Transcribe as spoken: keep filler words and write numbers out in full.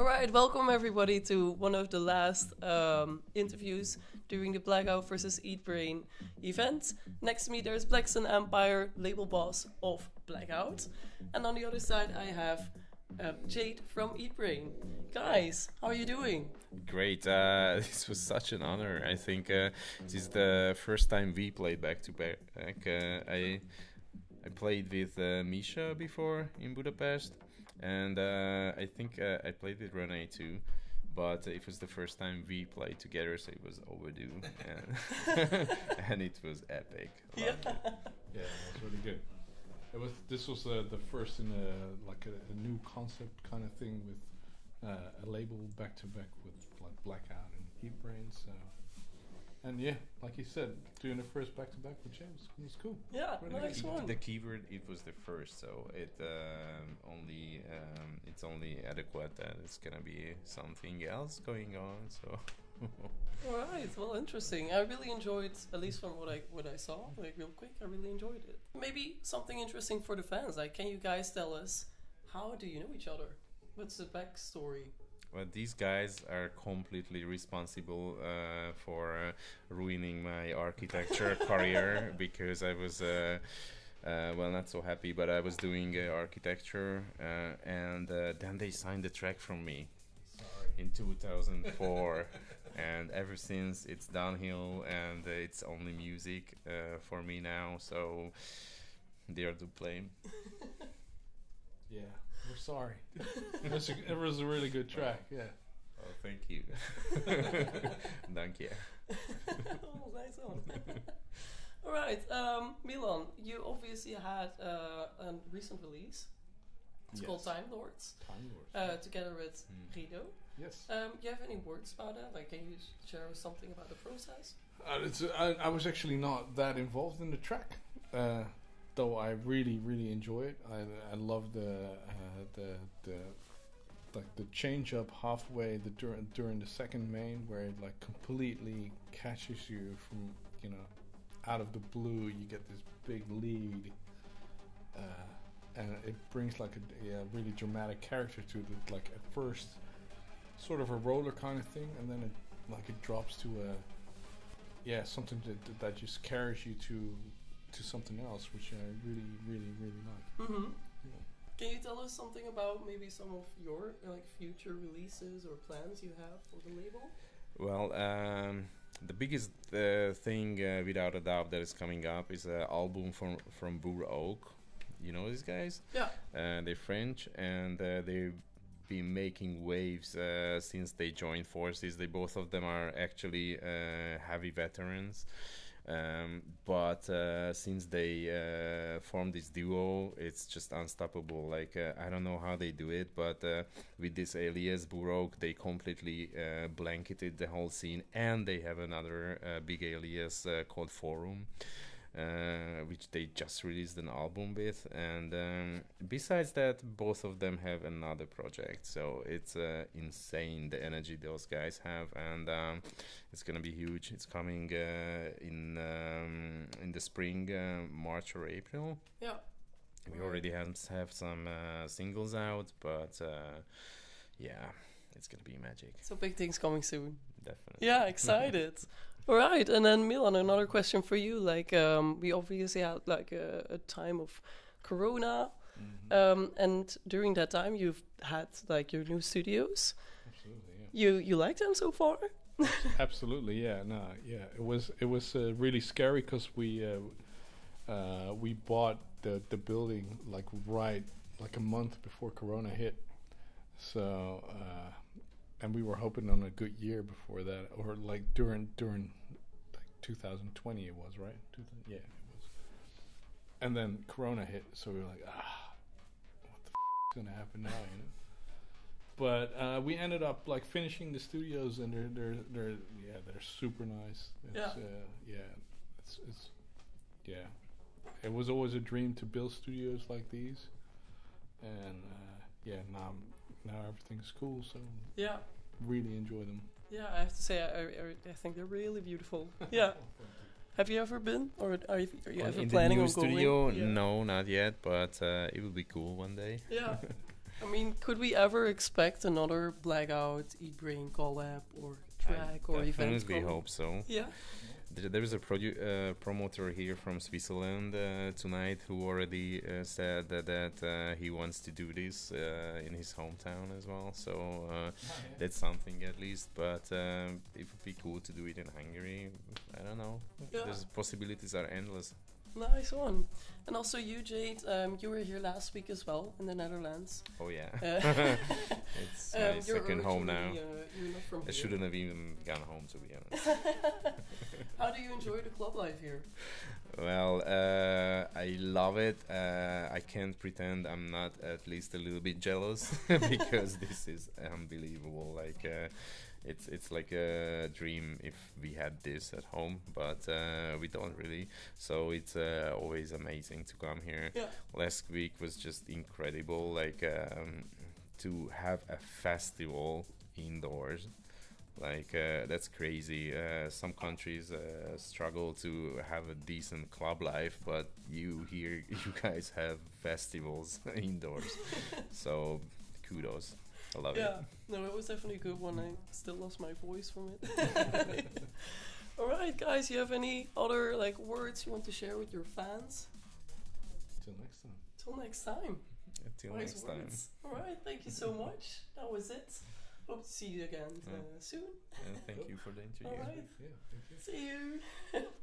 All right, welcome everybody to one of the last um, interviews during the Blackout versus EatBrain event. Next to me there's Black Sun Empire, label boss of Blackout. And on the other side I have uh, Jade from EatBrain. Guys, how are you doing? Great, uh, this was such an honor. I think uh, this is the first time we played back to back. Uh, I, I played with uh, Misha before in Budapest. And uh, I think uh, I played with Rene too, but it was the first time we played together, so it was overdue, and, and it was epic. Yeah, it. yeah, it was really good. It was. This was uh, the first in a like a, a new concept kind of thing with uh, a label back to back with like Blackout and EatBrain. So, and yeah, like you said, doing the first back to back with James was cool. Yeah, really nice one. The keyword it was the first, so it um, only um, it's only adequate that it's gonna be something else going on. So. All right, well, interesting. I really enjoyed, at least from what I what I saw, like real quick. I really enjoyed it. Maybe something interesting for the fans. Like, can you guys tell us how do you know each other? What's the backstory? Well, these guys are completely responsible uh, for uh, ruining my architecture career, because I was, uh, uh, well, not so happy, but I was doing uh, architecture, uh, and uh, then they signed the track from me. Sorry. In two thousand four, and ever since it's downhill, and uh, it's only music uh, for me now, so they are to blame. Yeah. We're sorry. It was a really good track, yeah. Oh, thank you. Thank you. Oh, nice one. All right, um, Milan, you obviously had uh, a recent release. It's yes. called Time Lords. Time Lords. Uh, together with mm. Rido. Yes. Um, do you have any words about that? Like, can you share something about the process? Uh, it's, uh, I, I was actually not that involved in the track. Uh, Though I really, really enjoy it. I, I love the uh, the the like the change up halfway the dur during the second main, where it like completely catches you from, you know, out of the blue. You get this big lead, uh, and it brings like a, a really dramatic character to it. Like at first, sort of a roller kind of thing, and then it like it drops to a yeah something that that just carries you to. to something else, which I really, really, really like. Mm-hmm. Yeah. Can you tell us something about maybe some of your like future releases or plans you have for the label? Well, um, the biggest uh, thing, uh, without a doubt, that is coming up is an album from from Burok. You know these guys? Yeah. Uh, they're French, and uh, they've been making waves uh, since they joined forces. They both of them are actually uh, heavy veterans. Um, but uh, since they uh, formed this duo, it's just unstoppable. Like uh, I don't know how they do it, but uh, with this alias Burok, they completely uh, blanketed the whole scene, and they have another uh, big alias uh, called Forum, uh, which they just released an album with. And um, besides that, both of them have another project, so it's uh, insane the energy those guys have, and um, it's gonna be huge. It's coming uh, in um, in the spring, uh, March or April. Yeah, we already have, have some uh, singles out, but uh, yeah, it's gonna be magic. So big things coming soon. Definitely. Yeah, excited. All right, and then Milan, another question for you. Like, um, we obviously had like a, a time of Corona, mm-hmm. um, and during that time, you've had like your new studios. Absolutely. Yeah. You you like them so far? Absolutely. Yeah. No. Yeah. It was it was uh, really scary, because we uh, uh, we bought the the building like right like a month before Corona hit, so. Uh, And we were hoping on a good year before that, or like during during like two thousand twenty it was, right? Yeah, it was. And then Corona hit, so we were like, ah, what the f is gonna happen now? You know. But uh, we ended up like finishing the studios, and they're they're they're yeah they're super nice. It's, yeah. Uh, yeah. It's it's yeah. It was always a dream to build studios like these, and uh, yeah now. I'm Now everything's cool, so yeah, really enjoy them. Yeah, I have to say, I I, I think they're really beautiful. Yeah, have you ever been, or are you, are you ever planning on going? In the new studio? Yeah. No, not yet, but uh, it will be cool one day. Yeah, I mean, could we ever expect another Blackout, EatBrain collab or track I or event? I definitely hope so. Yeah. There is a produ uh, promoter here from Switzerland uh, tonight who already uh, said that, that uh, he wants to do this uh, in his hometown as well. So uh, oh, yeah. that's something at least. But um, it would be cool to do it in Hungary. I don't know. Yeah. There's possibilities are endless. Nice one. And also you, Jade, um, you were here last week as well in the Netherlands. Oh yeah. Uh, it's um, my second home now. Uh, you're not from I here. Shouldn't have even gone home, to be honest. How do you enjoy the club life here? Well, uh, I love it. Uh, I can't pretend I'm not at least a little bit jealous because this is unbelievable. Like. Uh, It's it's like a dream if we had this at home, but uh, we don't really. So it's uh, always amazing to come here. Yeah. Last week was just incredible, like um, to have a festival indoors. Like uh, that's crazy. Uh, some countries uh, struggle to have a decent club life, but you here, you guys have festivals indoors. So kudos. I love yeah. it. Yeah, no, it was definitely a good one. I still lost my voice from it. All right, guys, you have any other like words you want to share with your fans? Till next time. Till next time. Yeah, till nice next words. time. All right, thank you so much. That was it. Hope to see you again yeah. uh, soon. And thank you for the interview. All right. Yeah, thank you. See you.